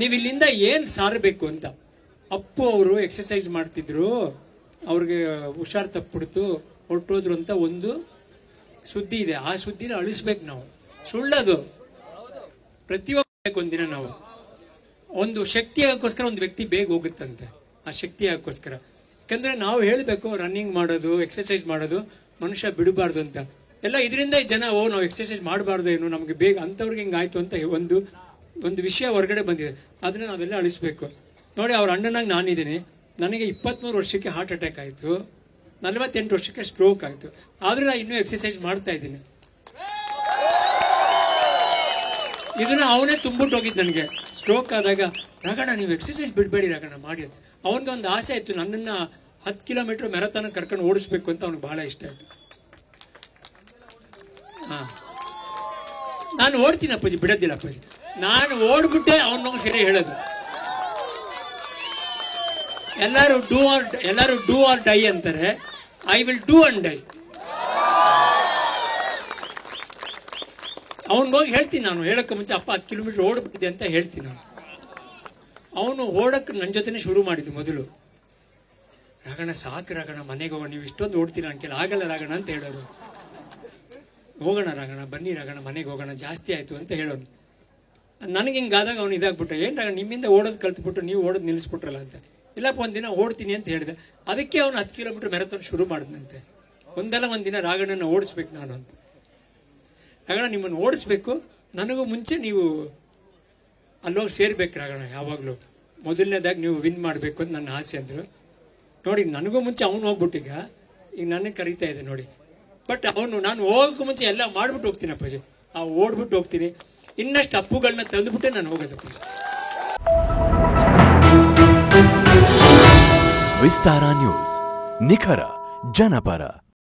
ನೀವು ಇಲ್ಲಿಂದ ಏನು ಸಾರಬೇಕು ಅಂತ ಅಪ್ಪು ಅವರು ಎಕ್ಸರ್ಸೈಸ್ ಮಾಡ್ತಿದ್ರು ಅವರಿಗೆ ಹುಷಾರ್ ತಪ್ಪಿಬಿಡ್ತು ಹೊರಟೋದ್ರು ಅಂತ ಒಂದು ಸುದ್ದಿ ಇದೆ ಆ ಸುದ್ದಿನ ಅಳಿಸಬೇಕು ನಾವು ಸುಳ್ಳದು ಪ್ರತಿಯೊಬ್ಬರಿಗೂ ಒಂದಿನ ನಾವು ಒಂದು ಶಕ್ತಿಯಾಗೋಸ್ಕರ ಒಂದು ವ್ಯಕ್ತಿ ಬೇಗ ಹೋಗುತ್ತಂತೆ ಆ ಶಕ್ತಿಯಾಗೋಸ್ಕರ ಯಾಕಂದ್ರೆ ನಾವು ಹೇಳಬೇಕು ರನ್ನಿಂಗ್ ಮಾಡೋದು ಎಕ್ಸರ್ಸೈಸ್ ಮಾಡೋದು ಮನುಷ್ಯ ಬಿಡಬಾರದು ಅಂತ ಎಲ್ಲ ಇದರಿಂದ ಜನ ಓ ನಾವು ಎಕ್ಸರ್ಸೈಸ್ ಮಾಡಬಾರದು ಏನು ನಮಗೆ ಬೇಗ ಅಂತವರಿಗೆ ಹಿಂಗಾಯ್ತು ಅಂತ ಒಂದು ಒಂದು ವಿಷಯ ಹೊರಗಡೆ ಬಂದಿದೆ ಅದನ್ನ ನಾವೆಲ್ಲ ಅಳಿಸಬೇಕು ನೋಡಿ ಅವರ ಅಣ್ಣನಾಗಿ ನಾನಿದ್ದೀನಿ ನನಗೆ 23 ವರ್ಷಕ್ಕೆ ಹಾರ್ಟ್ ಅಟ್ಯಾಕ್ ಆಯಿತು 48 ವರ್ಷಕ್ಕೆ ಸ್ಟ್ರೋಕ್ ಆಯಿತು ಆದರೆ ನಾನು ಇನ್ನೂ ಎಕ್ಸರ್ಸೈಸ್ ಮಾಡ್ತಾ ಇದ್ದೀನಿ ಇದನ್ನ ಅವನೇ ತುಂಬಿಟ್ಟು ಹೋಗಿದ್ದು ನನಗೆ ಸ್ಟ್ರೋಕ್ ಆದಾಗ ರಾಘಣ್ಣ ನೀವು ಎಕ್ಸರ್ಸೈಸ್ ಬಿಡಬೇಡಿ ರಾಘಣ್ಣ ಮಾಡಿ ಅವನಿಗೆ ಒಂದು ಆಸೆ ಆಯಿತು ನನ್ನನ್ನು 10 ಕಿಲೋಮೀಟರ್ ಮ್ಯಾರಥಾನ್ ಕರ್ಕೊಂಡು ಓಡಿಸ್ಬೇಕು ಅಂತ ಅವನಿಗೆ ಭಾಳ ಇಷ್ಟ ಆಯಿತು ಹಾಂ ನಾನು ಓಡ್ತೀನಿ ಅಪ್ಪಾಜಿ ಬಿಡೋದಿಲ್ಲ ಅಪ್ಪಾಜಿ ನಾನು ಓಡ್ಬಿಟ್ಟೆ ಅವನಿಗೆ ಸರಿ ಹೇಳೋದು ಎಲ್ಲರೂ ಡೂ ಆರ್ ಡೈ ಅಂತಾರೆ I will do and die ಅವನಿಗೋಗಿ ಹೇಳ್ತೀನಿ ನಾನು ಹೇಳೋಕ್ಕೆ ಮುಂಚೆ ಅಪ್ಪ 10 ಕಿಲೋಮೀಟರ್ ಓಡ್ಬಿಟ್ಟಿದೆ ಅಂತ ಹೇಳ್ತೀನಿ ನಾನು ಅವನು ಓಡೋಕ್ಕೆ ನನ್ನ ಜೊತೆನೇ ಶುರು ಮಾಡಿದ್ದು ಮೊದಲು ರಾಘಣ್ಣ ಸಾಕು ರಾಘಣ್ಣ ಮನೆಗೆ ಹೋಗೋಣ ನೀವು ಇಷ್ಟೊಂದು ಓಡ್ತೀನಿ ಅನ್ಕೇಳ ಆಗಲ್ಲ ರಾಘಣ್ಣ ಅಂತ ಹೇಳೋರು ಹೋಗೋಣ ರಾಘಣ್ಣ ಬನ್ನಿ ರಾಘಣ್ಣ ಮನೆಗೆ ಹೋಗೋಣ ಜಾಸ್ತಿ ಆಯಿತು ಅಂತ ಹೇಳೋನು ನನಗೆ ಹಿಂಗಾದಾಗ ಅವ್ನು ಇದಾಗ್ಬಿಟ್ರೆ ಏನು ರಾಘಣ್ಣ ನಿಮ್ಮಿಂದ ಓಡೋದು ಕಲ್ತ್ಬಿಟ್ಟು ನೀವು ಓಡೋದು ನಿಲ್ಲಿಸ್ಬಿಟ್ರಲ್ಲ ಅಂತ ಇಲ್ಲಪ್ಪ ಒಂದಿನ ಓಡ್ತೀನಿ ಅಂತ ಹೇಳಿದೆ ಅದಕ್ಕೆ ಅವನು 10 ಕಿಲೋಮೀಟರ್ ಮ್ಯಾರಥಾನ್ ಶುರು ಮಾಡಿದಂತೆ ಒಂದಲ್ಲ ಒಂದಿನ ರಾಘಣ್ಣನ ಓಡಿಸ್ಬೇಕು ನಾನು ಅಂತ ರಾಘಣ್ಣ ನಿಮ್ಮನ್ನು ಓಡಿಸ್ಬೇಕು ನನಗೂ ಮುಂಚೆ ನೀವು ಅಲ್ಲೋಗಿ ಸೇರ್ಬೇಕು ರಾಘಣ್ಣ ಯಾವಾಗಲೂ ಮೊದಲನೇದಾಗಿ ನೀವು ವಿನ್ ಮಾಡಬೇಕು ಅಂತ ನನ್ನ ಆಸೆ ಅಂದರು ನೋಡಿ ನನಗೂ ಮುಂಚೆ ಅವನು ಹೋಗ್ಬಿಟ್ಟೀಗ ಈಗ ನನಗೆ ಕರೀತಾ ಇದೆ ನೋಡಿ ಬಟ್ ಅವನು ನಾನು ಹೋಗೋಕ್ಕೂ ಮುಂಚೆ ಎಲ್ಲ ಮಾಡಿಬಿಟ್ಟು ಹೋಗ್ತೀನಿ ಅಪ್ಪಾಜಿ ಆ ಓಡ್ಬಿಟ್ಟು ಹೋಗ್ತೀನಿ ಇನ್ನಷ್ಟು ಅಪ್ಪುಗಳನ್ನ ತಂದುಬಿಟ್ಟೆ ನಾನು ಹೋಗೋದು ಅಪ್ಪಾಜಿ विस्तारा न्यूज निखरा जनपरा।